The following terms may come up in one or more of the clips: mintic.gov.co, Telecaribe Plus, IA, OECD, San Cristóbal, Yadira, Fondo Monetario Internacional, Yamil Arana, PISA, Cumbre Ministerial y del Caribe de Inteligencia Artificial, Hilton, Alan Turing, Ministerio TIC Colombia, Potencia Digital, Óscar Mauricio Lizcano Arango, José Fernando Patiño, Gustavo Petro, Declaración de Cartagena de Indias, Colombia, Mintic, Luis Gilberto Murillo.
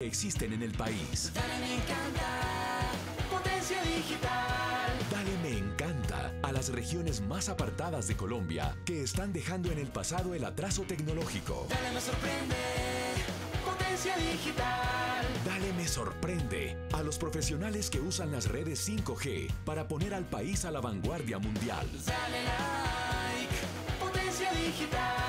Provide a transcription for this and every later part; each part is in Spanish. Existen en el país. Dale me encanta, Potencia Digital. Dale me encanta a las regiones más apartadas de Colombia que están dejando en el pasado el atraso tecnológico. Dale me sorprende, Potencia Digital. Dale me sorprende a los profesionales que usan las redes 5G para poner al país a la vanguardia mundial. Dale like, Potencia Digital.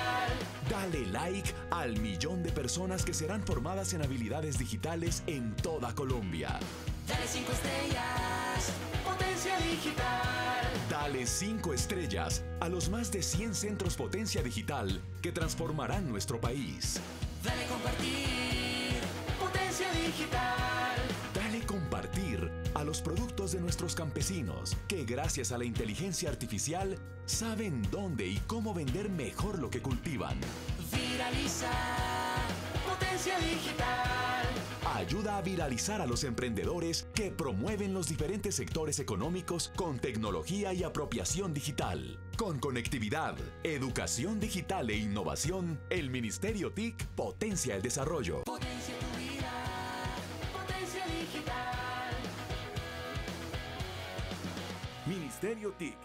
Dale like al millón de personas que serán formadas en habilidades digitales en toda Colombia. Dale 5 estrellas, Potencia Digital. Dale 5 estrellas a los más de 100 centros Potencia Digital que transformarán nuestro país. Dale compartir, Potencia Digital. Dale compartir a los productos de nuestros campesinos que gracias a la inteligencia artificial saben dónde y cómo vender mejor lo que cultivan. Viraliza Potencia Digital. Ayuda a viralizar a los emprendedores que promueven los diferentes sectores económicos con tecnología y apropiación digital. Con conectividad, educación digital e innovación, el Ministerio TIC potencia el desarrollo. Potencia tu vida, Potencia Digital. Ministerio TIC.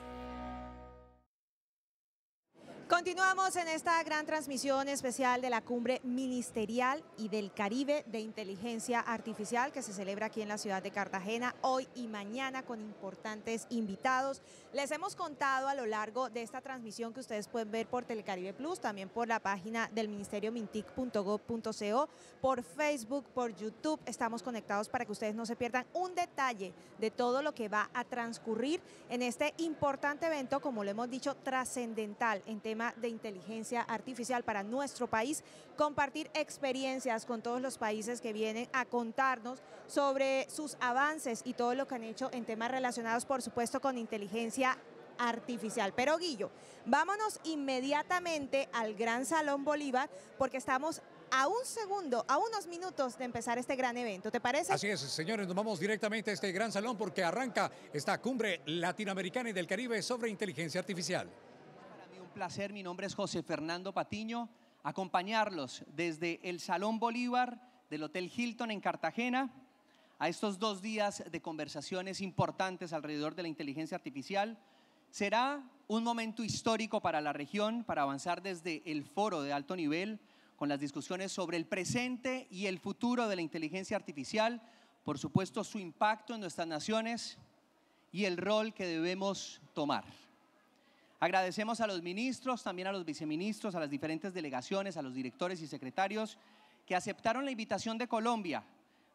Continuamos en esta gran transmisión especial de la Cumbre Ministerial y del Caribe de Inteligencia Artificial que se celebra aquí en la ciudad de Cartagena hoy y mañana con importantes invitados. Les hemos contado a lo largo de esta transmisión que ustedes pueden ver por Telecaribe Plus, también por la página del Ministerio mintic.gov.co, por Facebook, por YouTube. Estamos conectados para que ustedes no se pierdan un detalle de todo lo que va a transcurrir en este importante evento, como lo hemos dicho, trascendental en temas de inteligencia artificial para nuestro país, compartir experiencias con todos los países que vienen a contarnos sobre sus avances y todo lo que han hecho en temas relacionados, por supuesto, con inteligencia artificial. Pero Guillo, vámonos inmediatamente al Gran Salón Bolívar porque estamos a un segundo, a unos minutos de empezar este gran evento, ¿te parece? Así es, señores, nos vamos directamente a este gran salón porque arranca esta Cumbre Latinoamericana y del Caribe sobre inteligencia artificial. Placer, mi nombre es José Fernando Patiño, acompañarlos desde el Salón Bolívar del Hotel Hilton en Cartagena a estos 2 días de conversaciones importantes alrededor de la inteligencia artificial. Será un momento histórico para la región para avanzar desde el foro de alto nivel con las discusiones sobre el presente y el futuro de la inteligencia artificial, por supuesto su impacto en nuestras naciones y el rol que debemos tomar. Agradecemos a los ministros, también a los viceministros, a las diferentes delegaciones, a los directores y secretarios que aceptaron la invitación de Colombia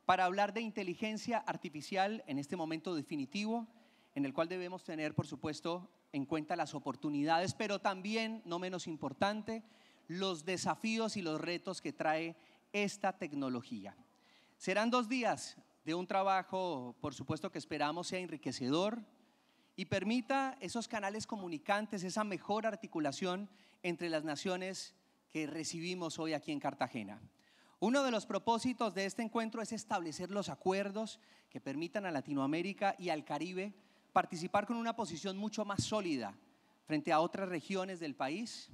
para hablar de inteligencia artificial en este momento definitivo, en el cual debemos tener, por supuesto, en cuenta las oportunidades, pero también, no menos importante, los desafíos y los retos que trae esta tecnología. Serán 2 días de un trabajo, por supuesto, que esperamos sea enriquecedor, y permita esos canales comunicantes, esa mejor articulación entre las naciones que recibimos hoy aquí en Cartagena. Uno de los propósitos de este encuentro es establecer los acuerdos que permitan a Latinoamérica y al Caribe participar con una posición mucho más sólida frente a otras regiones del país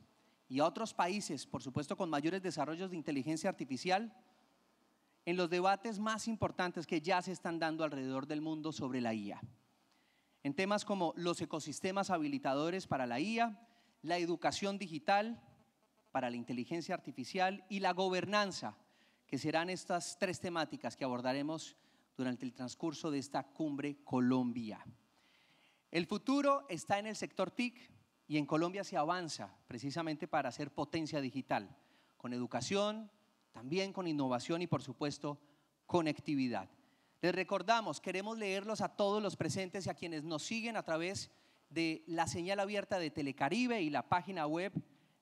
y a otros países, por supuesto, con mayores desarrollos de inteligencia artificial, en los debates más importantes que ya se están dando alrededor del mundo sobre la IA. En temas como los ecosistemas habilitadores para la IA, la educación digital para la inteligencia artificial y la gobernanza, que serán estas 3 temáticas que abordaremos durante el transcurso de esta Cumbre Colombia. El futuro está en el sector TIC y en Colombia se avanza precisamente para hacer potencia digital, con educación, también con innovación y por supuesto conectividad. Les recordamos, queremos leerlos a todos los presentes y a quienes nos siguen a través de la señal abierta de Telecaribe y la página web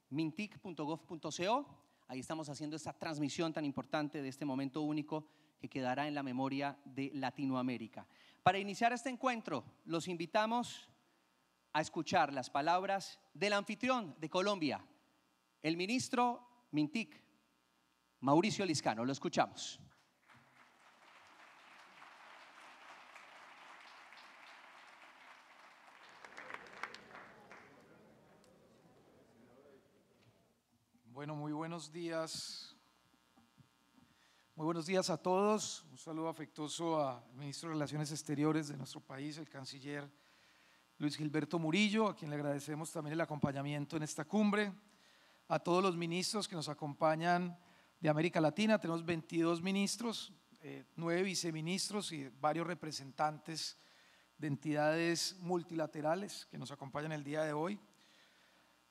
mintic.gov.co. Ahí estamos haciendo esta transmisión tan importante de este momento único que quedará en la memoria de Latinoamérica. Para iniciar este encuentro, los invitamos a escuchar las palabras del anfitrión de Colombia, el ministro Mintic, Mauricio Lizcano. Lo escuchamos. Bueno, muy buenos días Muy buenos días a todos, un saludo afectuoso al ministro de Relaciones Exteriores de nuestro país, el canciller Luis Gilberto Murillo, a quien le agradecemos también el acompañamiento en esta cumbre, a todos los ministros que nos acompañan de América Latina, tenemos 22 ministros, 9 viceministros y varios representantes de entidades multilaterales que nos acompañan el día de hoy.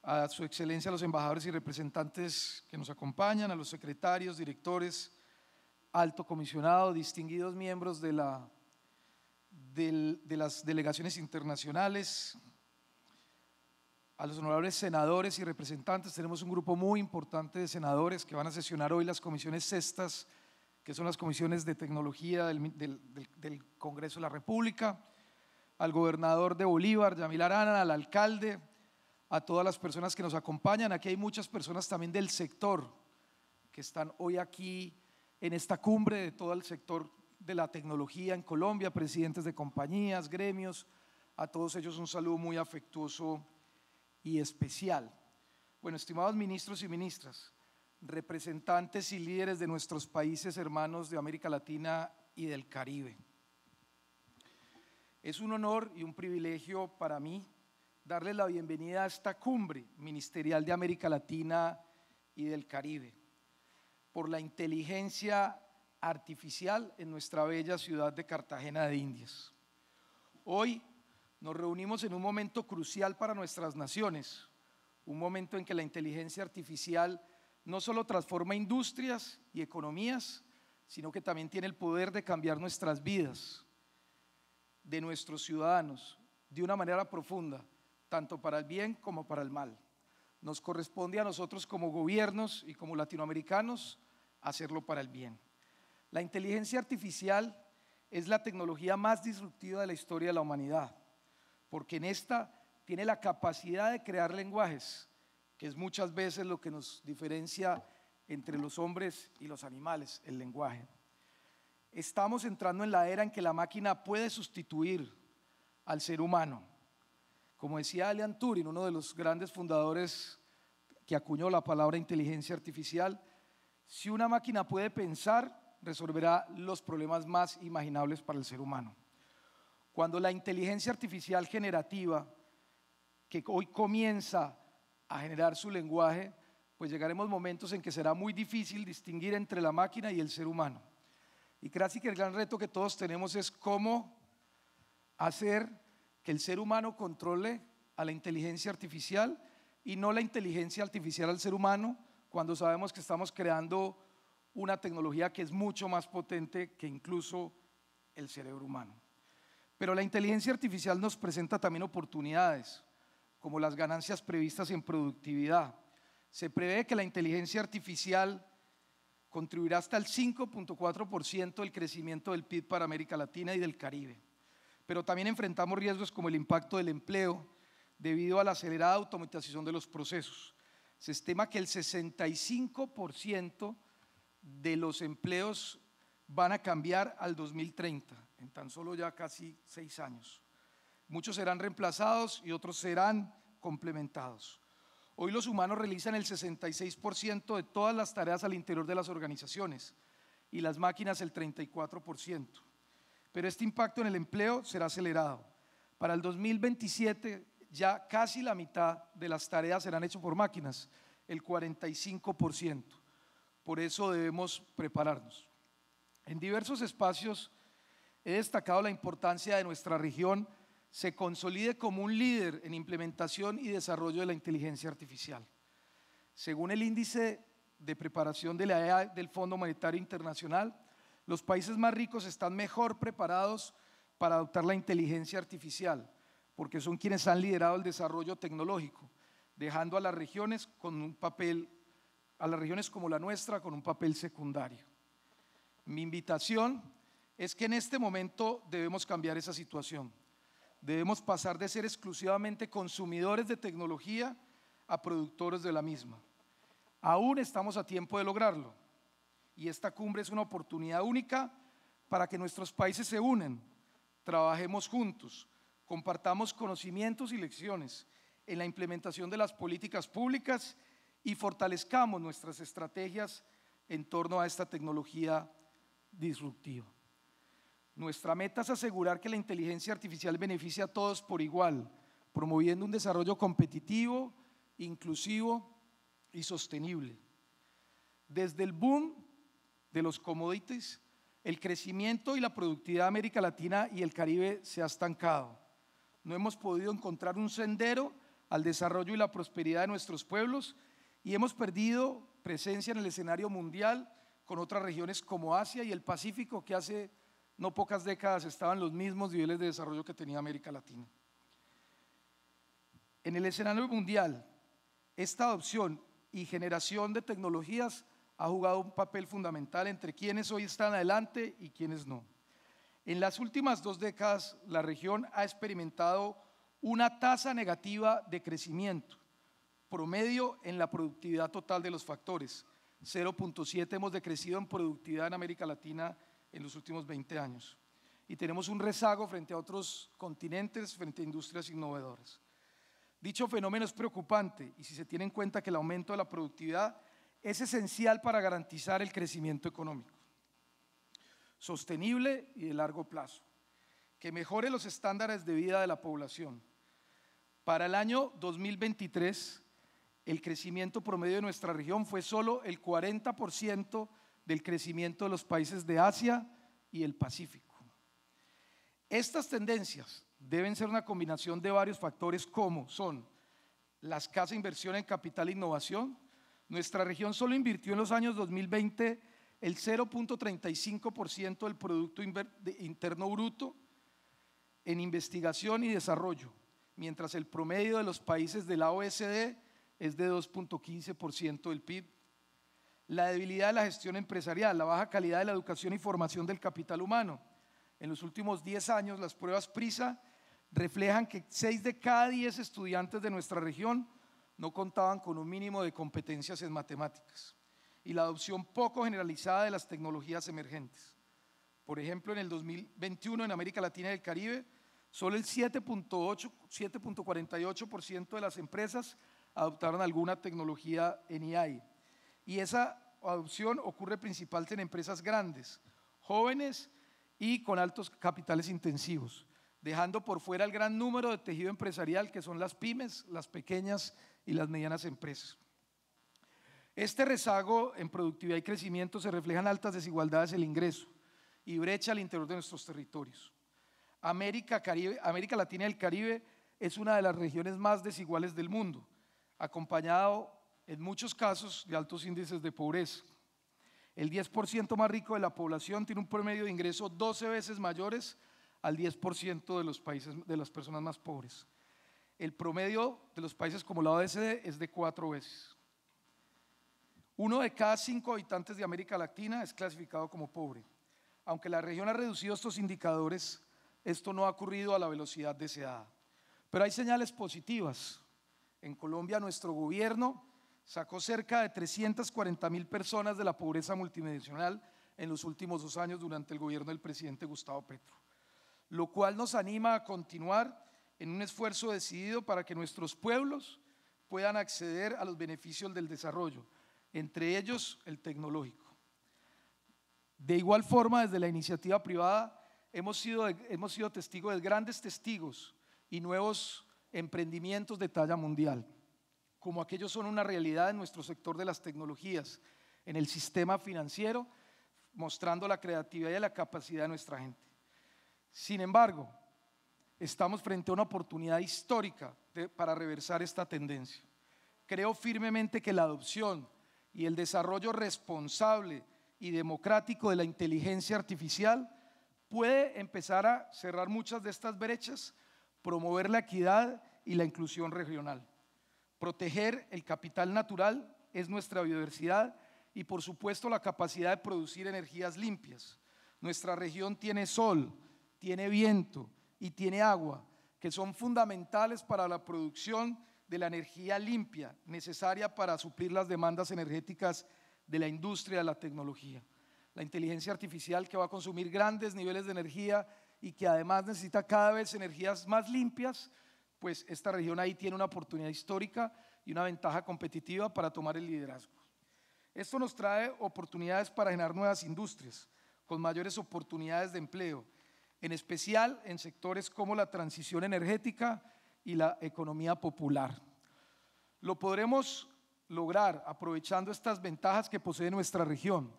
A su excelencia los embajadores y representantes que nos acompañan, a los secretarios, directores, alto comisionado, distinguidos miembros de las delegaciones internacionales, a los honorables senadores y representantes. Tenemos un grupo muy importante de senadores que van a sesionar hoy las comisiones sextas, que son las comisiones de tecnología del Congreso de la República, al gobernador de Bolívar, Yamil Arana, al alcalde, a todas las personas que nos acompañan. Aquí hay muchas personas también del sector que están hoy aquí en esta cumbre, de todo el sector de la tecnología en Colombia, presidentes de compañías, gremios, a todos ellos un saludo muy afectuoso y especial. Bueno, estimados ministros y ministras, representantes y líderes de nuestros países hermanos de América Latina y del Caribe, es un honor y un privilegio para mí darles la bienvenida a esta Cumbre Ministerial de América Latina y del Caribe por la inteligencia artificial en nuestra bella ciudad de Cartagena de Indias. Hoy nos reunimos en un momento crucial para nuestras naciones, un momento en que la inteligencia artificial no solo transforma industrias y economías, sino que también tiene el poder de cambiar nuestras vidas, de nuestros ciudadanos, de una manera profunda, tanto para el bien como para el mal. Nos corresponde a nosotros como gobiernos y como latinoamericanos hacerlo para el bien. La inteligencia artificial es la tecnología más disruptiva de la historia de la humanidad, porque en esta tiene la capacidad de crear lenguajes, que es muchas veces lo que nos diferencia entre los hombres y los animales, el lenguaje. Estamos entrando en la era en que la máquina puede sustituir al ser humano. Como decía Alan Turing, uno de los grandes fundadores que acuñó la palabra inteligencia artificial, si una máquina puede pensar, resolverá los problemas más imaginables para el ser humano. Cuando la inteligencia artificial generativa, que hoy comienza a generar su lenguaje, pues llegaremos momentos en que será muy difícil distinguir entre la máquina y el ser humano. Y casi que el gran reto que todos tenemos es cómo hacer que el ser humano controle a la inteligencia artificial y no la inteligencia artificial al ser humano, cuando sabemos que estamos creando una tecnología que es mucho más potente que incluso el cerebro humano. Pero la inteligencia artificial nos presenta también oportunidades, como las ganancias previstas en productividad. Se prevé que la inteligencia artificial contribuirá hasta el 5.4% del crecimiento del PIB para América Latina y del Caribe. Pero también enfrentamos riesgos como el impacto del empleo debido a la acelerada automatización de los procesos. Se estima que el 65% de los empleos van a cambiar al 2030, en tan solo ya casi 6 años. Muchos serán reemplazados y otros serán complementados. Hoy los humanos realizan el 66% de todas las tareas al interior de las organizaciones y las máquinas el 34%. Pero este impacto en el empleo será acelerado. Para el 2027 ya casi la mitad de las tareas serán hechas por máquinas, el 45%. Por eso debemos prepararnos. En diversos espacios he destacado la importancia de nuestra región se consolide como un líder en implementación y desarrollo de la inteligencia artificial. Según el índice de preparación de la IA del Fondo Monetario Internacional, los países más ricos están mejor preparados para adoptar la inteligencia artificial, porque son quienes han liderado el desarrollo tecnológico, dejando a las regiones como la nuestra con un papel secundario. Mi invitación es que en este momento debemos cambiar esa situación. Debemos pasar de ser exclusivamente consumidores de tecnología a productores de la misma. Aún estamos a tiempo de lograrlo. Y esta cumbre es una oportunidad única para que nuestros países se unan, trabajemos juntos, compartamos conocimientos y lecciones en la implementación de las políticas públicas y fortalezcamos nuestras estrategias en torno a esta tecnología disruptiva. Nuestra meta es asegurar que la inteligencia artificial beneficie a todos por igual, promoviendo un desarrollo competitivo, inclusivo y sostenible. Desde el boom de los commodities, el crecimiento y la productividad de América Latina y el Caribe se ha estancado. No hemos podido encontrar un sendero al desarrollo y la prosperidad de nuestros pueblos y hemos perdido presencia en el escenario mundial con otras regiones como Asia y el Pacífico, que hace no pocas décadas estaban los mismos niveles de desarrollo que tenía América Latina. En el escenario mundial, esta adopción y generación de tecnologías ha jugado un papel fundamental entre quienes hoy están adelante y quienes no. En las últimas 2 décadas, la región ha experimentado una tasa negativa de crecimiento promedio en la productividad total de los factores. 0.7 hemos decrecido en productividad en América Latina en los últimos 20 años. Y tenemos un rezago frente a otros continentes, frente a industrias innovadoras. Dicho fenómeno es preocupante y si se tiene en cuenta que el aumento de la productividad es esencial para garantizar el crecimiento económico, sostenible y de largo plazo, que mejore los estándares de vida de la población. Para el año 2023, el crecimiento promedio de nuestra región fue solo el 40% del crecimiento de los países de Asia y el Pacífico. Estas tendencias deben ser una combinación de varios factores como son la escasa inversión en capital e innovación. Nuestra región solo invirtió en los años 2020 el 0.35% del Producto Interno Bruto en investigación y desarrollo, mientras el promedio de los países de la OECD es de 2.15% del PIB. La debilidad de la gestión empresarial, la baja calidad de la educación y formación del capital humano. En los últimos 10 años, las pruebas PISA reflejan que 6 de cada 10 estudiantes de nuestra región no contaban con un mínimo de competencias en matemáticas y la adopción poco generalizada de las tecnologías emergentes. Por ejemplo, en el 2021 en América Latina y el Caribe, solo el 7.48% de las empresas adoptaron alguna tecnología en IA. Y esa adopción ocurre principalmente en empresas grandes, jóvenes y con altos capitales intensivos, dejando por fuera el gran número de tejido empresarial que son las pymes, las pequeñas y las medianas empresas. Este rezago en productividad y crecimiento se refleja en altas desigualdades en el ingreso y brecha al interior de nuestros territorios. América Latina y el Caribe es una de las regiones más desiguales del mundo, acompañado en muchos casos de altos índices de pobreza. El 10% más rico de la población tiene un promedio de ingreso 12 veces mayores al 10% de las personas más pobres. El promedio de los países como la OECD es de 4 veces. 1 de cada 5 habitantes de América Latina es clasificado como pobre. Aunque la región ha reducido estos indicadores, esto no ha ocurrido a la velocidad deseada. Pero hay señales positivas. En Colombia, nuestro gobierno sacó cerca de 340.000 personas de la pobreza multidimensional en los últimos 2 años durante el gobierno del presidente Gustavo Petro, lo cual nos anima a continuar en un esfuerzo decidido para que nuestros pueblos puedan acceder a los beneficios del desarrollo, entre ellos el tecnológico. De igual forma, desde la iniciativa privada hemos sido testigos de grandes testigos y nuevos emprendimientos de talla mundial, como aquellos son una realidad en nuestro sector de las tecnologías, en el sistema financiero, mostrando la creatividad y la capacidad de nuestra gente. Sin embargo, estamos frente a una oportunidad histórica para reversar esta tendencia. Creo firmemente que la adopción y el desarrollo responsable y democrático de la inteligencia artificial puede empezar a cerrar muchas de estas brechas, promover la equidad y la inclusión regional. Proteger el capital natural es nuestra biodiversidad y, por supuesto, la capacidad de producir energías limpias. Nuestra región tiene sol, tiene viento y tiene agua, que son fundamentales para la producción de la energía limpia necesaria para suplir las demandas energéticas de la industria de la tecnología. La inteligencia artificial, que va a consumir grandes niveles de energía y que además necesita cada vez energías más limpias, pues esta región ahí tiene una oportunidad histórica y una ventaja competitiva para tomar el liderazgo. Esto nos trae oportunidades para generar nuevas industrias, con mayores oportunidades de empleo, en especial en sectores como la transición energética y la economía popular. Lo podremos lograr aprovechando estas ventajas que posee nuestra región,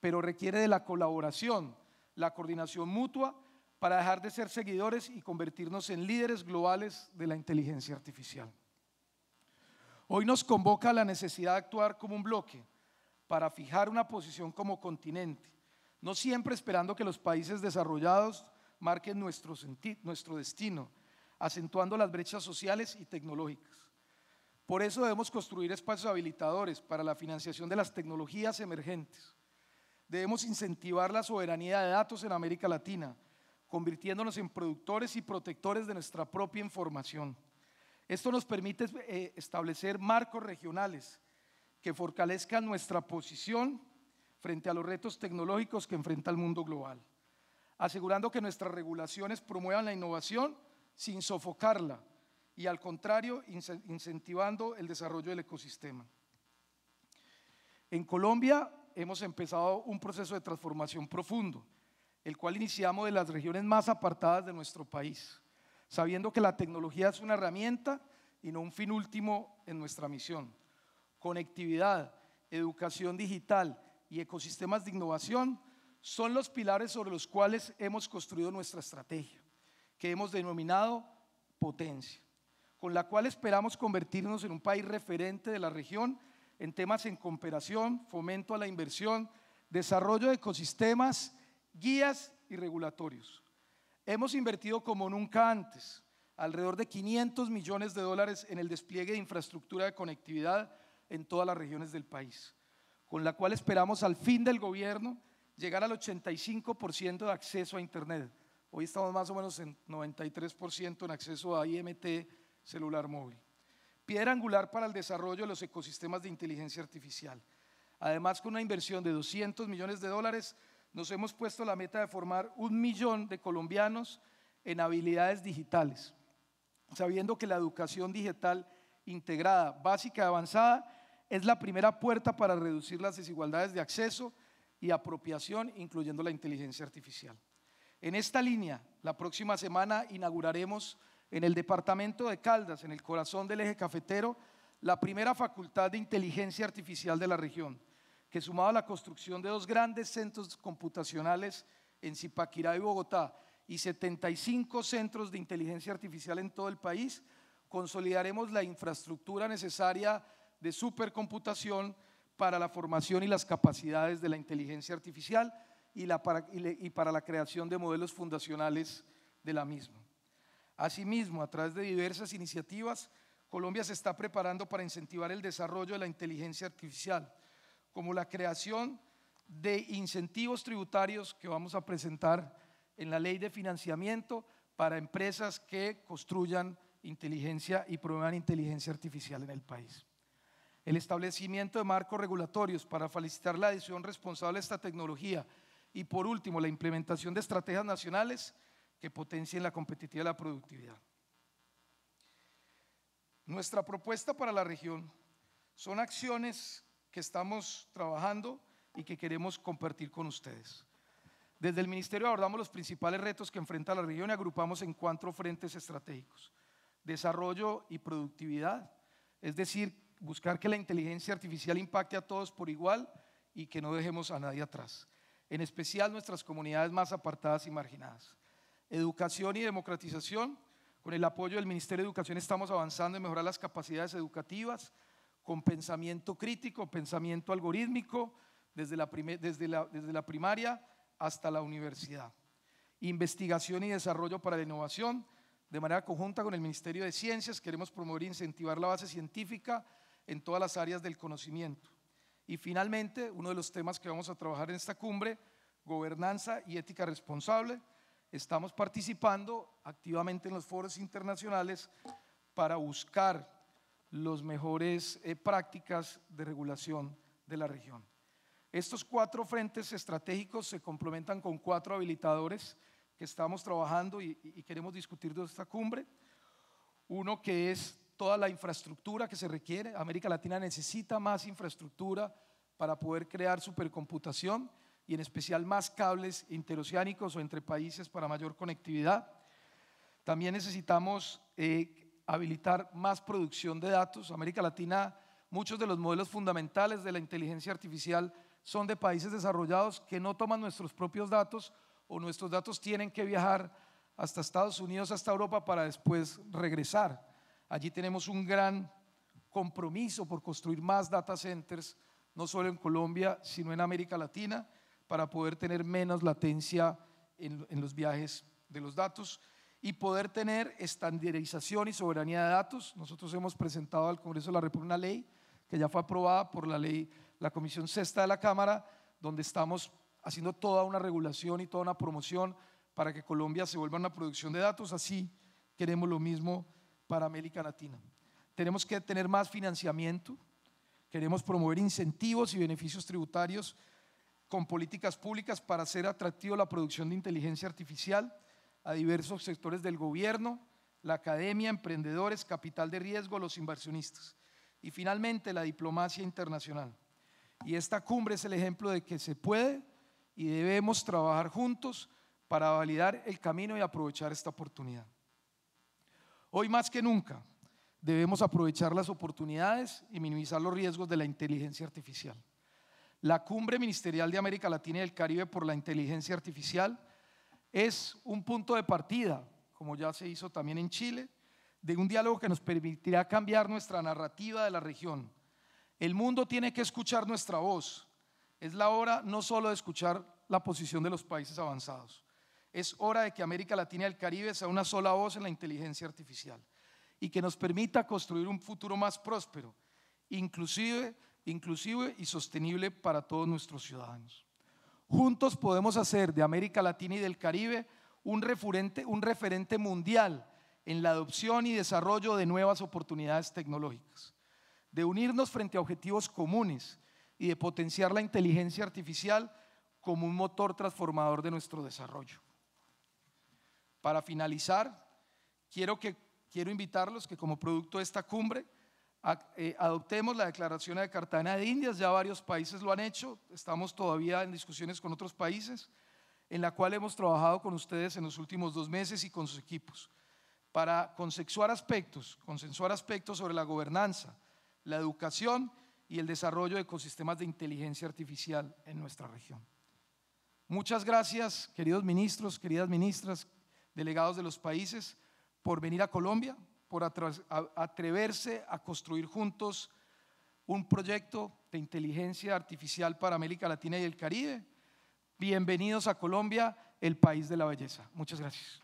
pero requiere de la colaboración, la coordinación mutua para dejar de ser seguidores y convertirnos en líderes globales de la inteligencia artificial. Hoy nos convoca la necesidad de actuar como un bloque para fijar una posición como continente, no siempre esperando que los países desarrollados marquen nuestro destino, acentuando las brechas sociales y tecnológicas. Por eso debemos construir espacios habilitadores para la financiación de las tecnologías emergentes. Debemos incentivar la soberanía de datos en América Latina, convirtiéndonos en productores y protectores de nuestra propia información. Esto nos permite establecer marcos regionales que fortalezcan nuestra posición frente a los retos tecnológicos que enfrenta el mundo global, asegurando que nuestras regulaciones promuevan la innovación sin sofocarla y, al contrario, incentivando el desarrollo del ecosistema. En Colombia hemos empezado un proceso de transformación profundo, el cual iniciamos de las regiones más apartadas de nuestro país, sabiendo que la tecnología es una herramienta y no un fin último en nuestra misión. Conectividad, educación digital y ecosistemas de innovación son los pilares sobre los cuales hemos construido nuestra estrategia, que hemos denominado Potencia, con la cual esperamos convertirnos en un país referente de la región en temas en cooperación, fomento a la inversión, desarrollo de ecosistemas, guías y regulatorios. Hemos invertido como nunca antes, alrededor de $500 millones en el despliegue de infraestructura de conectividad en todas las regiones del país, con la cual esperamos al fin del gobierno llegar al 85% de acceso a Internet. Hoy estamos más o menos en 93% en acceso a IMT celular móvil. Piedra angular para el desarrollo de los ecosistemas de inteligencia artificial. Además, con una inversión de $200 millones, nos hemos puesto la meta de formar 1 millón de colombianos en habilidades digitales, sabiendo que la educación digital integrada, básica y avanzada es la primera puerta para reducir las desigualdades de acceso y apropiación, incluyendo la inteligencia artificial. En esta línea, la próxima semana inauguraremos en el departamento de Caldas, en el corazón del eje cafetero, la primera facultad de inteligencia artificial de la región, que sumado a la construcción de 2 grandes centros computacionales en Zipaquirá y Bogotá y 75 centros de inteligencia artificial en todo el país, consolidaremos la infraestructura necesaria de supercomputación para la formación y las capacidades de la inteligencia artificial y para la creación de modelos fundacionales de la misma. Asimismo, a través de diversas iniciativas, Colombia se está preparando para incentivar el desarrollo de la inteligencia artificial, como la creación de incentivos tributarios que vamos a presentar en la Ley de Financiamiento para empresas que construyan inteligencia y promuevan inteligencia artificial en el país. El establecimiento de marcos regulatorios para facilitar la adición responsable a esta tecnología y, por último, la implementación de estrategias nacionales que potencien la competitividad y la productividad. Nuestra propuesta para la región son acciones que estamos trabajando y que queremos compartir con ustedes. Desde el Ministerio abordamos los principales retos que enfrenta la región y agrupamos en 4 frentes estratégicos. Desarrollo y productividad, es decir, buscar que la inteligencia artificial impacte a todos por igual y que no dejemos a nadie atrás, en especial nuestras comunidades más apartadas y marginadas. Educación y democratización, con el apoyo del Ministerio de Educación estamos avanzando en mejorar las capacidades educativas con pensamiento crítico, pensamiento algorítmico, desde la primaria hasta la universidad. Investigación y desarrollo para la innovación, de manera conjunta con el Ministerio de Ciencias, queremos promover e incentivar la base científica en todas las áreas del conocimiento. Y finalmente, uno de los temas que vamos a trabajar en esta cumbre, gobernanza y ética responsable. Estamos participando activamente en los foros internacionales para buscar las mejores prácticas de regulación de la región. Estos 4 frentes estratégicos se complementan con 4 habilitadores que estamos trabajando y queremos discutir de esta cumbre. Uno que es toda la infraestructura que se requiere. América Latina necesita más infraestructura para poder crear supercomputación y en especial más cables interoceánicos o entre países para mayor conectividad. También necesitamos habilitar más producción de datos. América Latina, muchos de los modelos fundamentales de la inteligencia artificial son de países desarrollados que no toman nuestros propios datos o nuestros datos tienen que viajar hasta Estados Unidos, hasta Europa para después regresar. Allí tenemos un gran compromiso por construir más data centers, no solo en Colombia, sino en América Latina, para poder tener menos latencia en los viajes de los datos y poder tener estandarización y soberanía de datos. Nosotros hemos presentado al Congreso de la República una ley que ya fue aprobada por la ley, la Comisión Sexta de la Cámara, donde estamos haciendo toda una regulación y toda una promoción para que Colombia se vuelva una producción de datos. Así queremos lo mismo para América Latina. Tenemos que tener más financiamiento, queremos promover incentivos y beneficios tributarios con políticas públicas para hacer atractiva la producción de inteligencia artificial a diversos sectores del gobierno, la academia, emprendedores, capital de riesgo, los inversionistas. Y finalmente la diplomacia internacional. Y esta cumbre es el ejemplo de que se puede y debemos trabajar juntos para validar el camino y aprovechar esta oportunidad. Hoy más que nunca debemos aprovechar las oportunidades y minimizar los riesgos de la inteligencia artificial. La Cumbre Ministerial de América Latina y del Caribe por la Inteligencia Artificial es un punto de partida, como ya se hizo también en Chile, de un diálogo que nos permitirá cambiar nuestra narrativa de la región. El mundo tiene que escuchar nuestra voz. Es la hora no solo de escuchar la posición de los países avanzados, es hora de que América Latina y el Caribe sea una sola voz en la inteligencia artificial y que nos permita construir un futuro más próspero, inclusivo y sostenible para todos nuestros ciudadanos. Juntos podemos hacer de América Latina y del Caribe un referente mundial en la adopción y desarrollo de nuevas oportunidades tecnológicas, de unirnos frente a objetivos comunes y de potenciar la inteligencia artificial como un motor transformador de nuestro desarrollo. Para finalizar, quiero invitarlos que como producto de esta cumbre adoptemos la Declaración de Cartagena de Indias. Ya varios países lo han hecho, estamos todavía en discusiones con otros países, en la cual hemos trabajado con ustedes en los últimos 2 meses y con sus equipos, para consensuar aspectos sobre la gobernanza, la educación y el desarrollo de ecosistemas de inteligencia artificial en nuestra región. Muchas gracias, queridos ministros, queridas ministras, delegados de los países, por venir a Colombia, por atreverse a construir juntos un proyecto de inteligencia artificial para América Latina y el Caribe. Bienvenidos a Colombia, el país de la belleza. Muchas gracias.